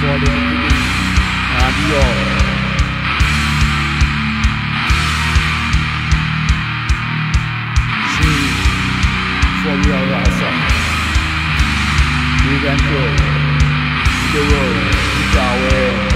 for the beginning and yours. She for your ransom. We can go the world is our way.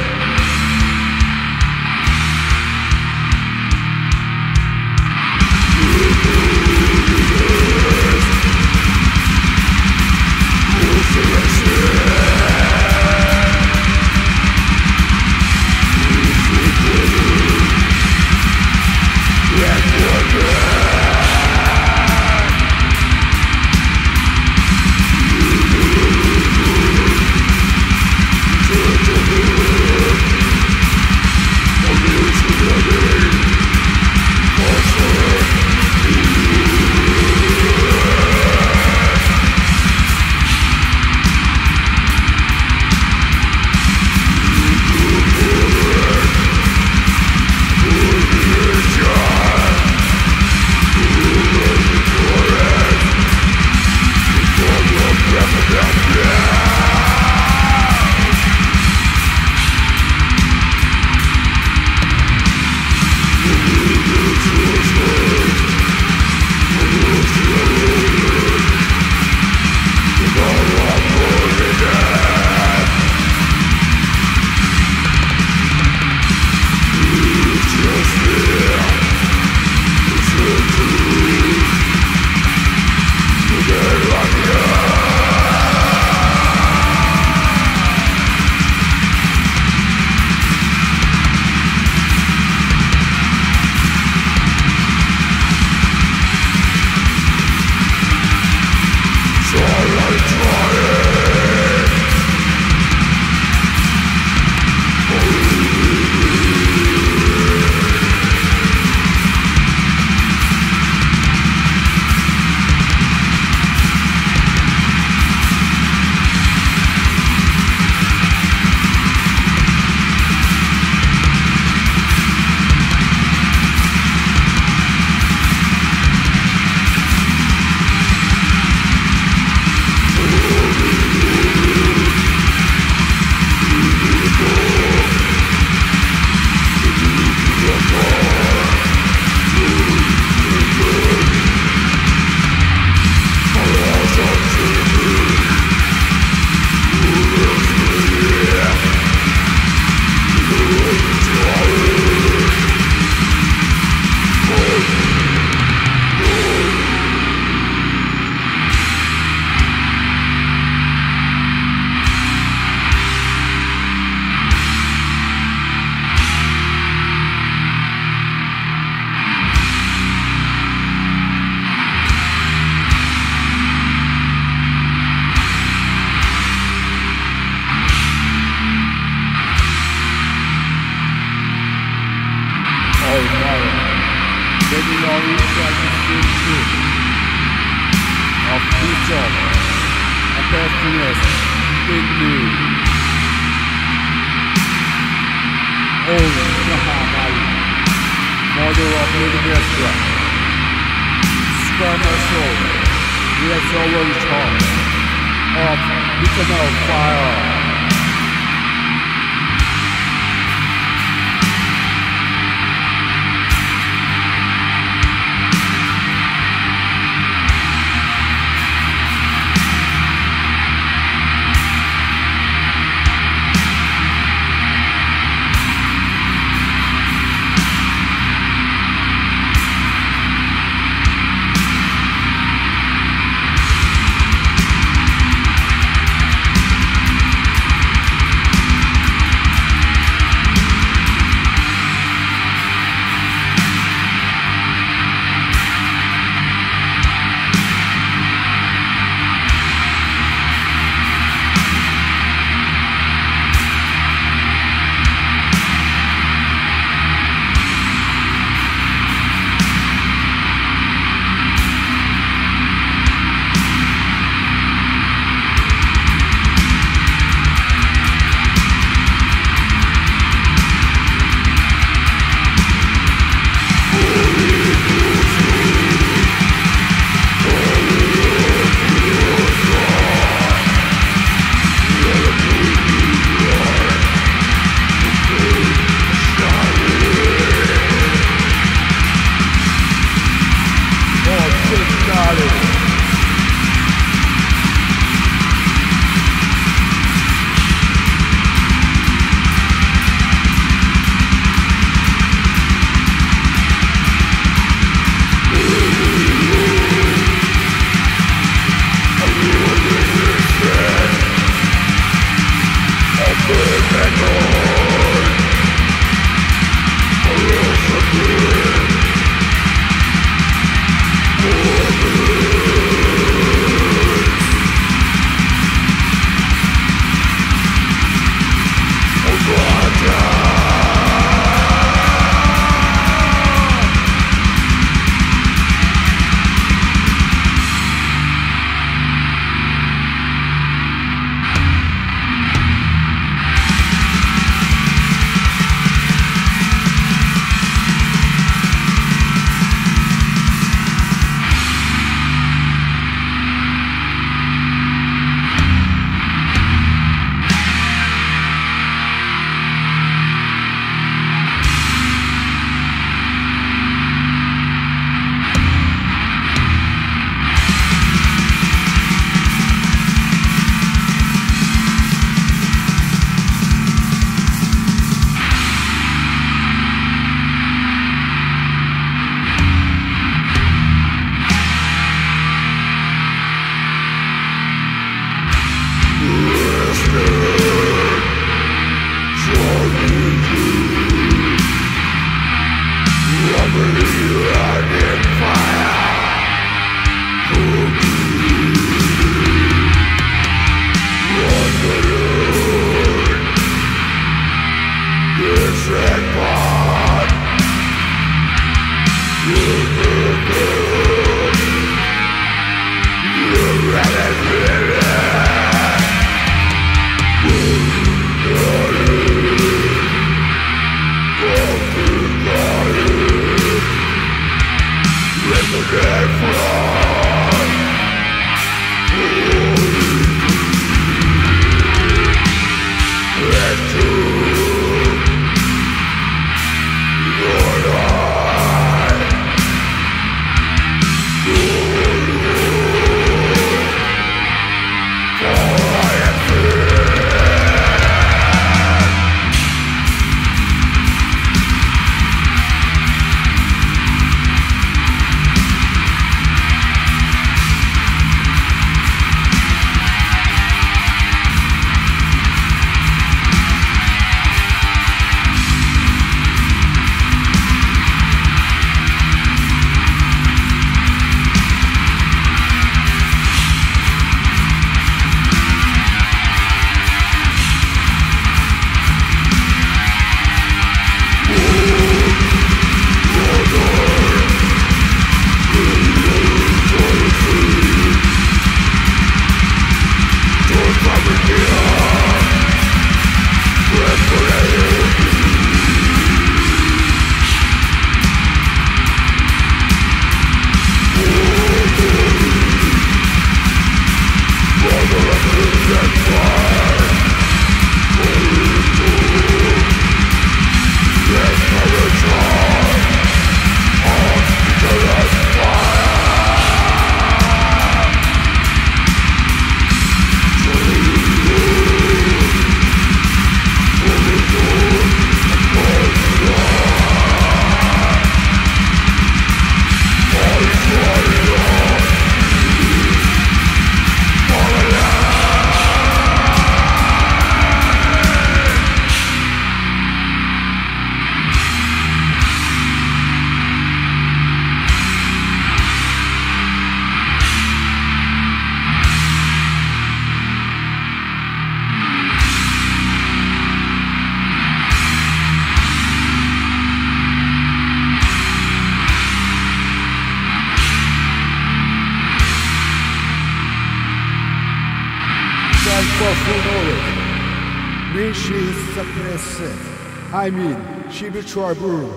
I mean, she betrayed Bruno,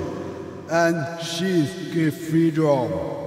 and she's give freedom.